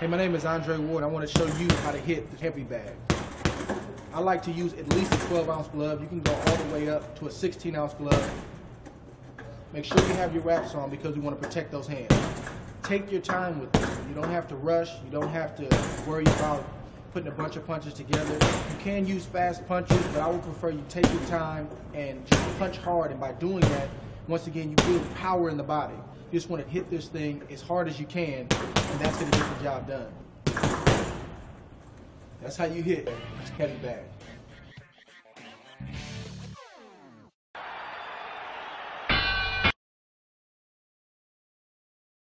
Hey, my name is Andre Ward. I want to show you how to hit the heavy bag. I like to use at least a 12-ounce glove. You can go all the way up to a 16-ounce glove. Make sure you have your wraps on because we want to protect those hands. Take your time with this. You don't have to rush. You don't have to worry about putting a bunch of punches together. You can use fast punches, but I would prefer you take your time and just punch hard. And by doing that, once again, you build power in the body. You just want to hit this thing as hard as you can, and that's going to get the job done. That's how you hit a heavy bag.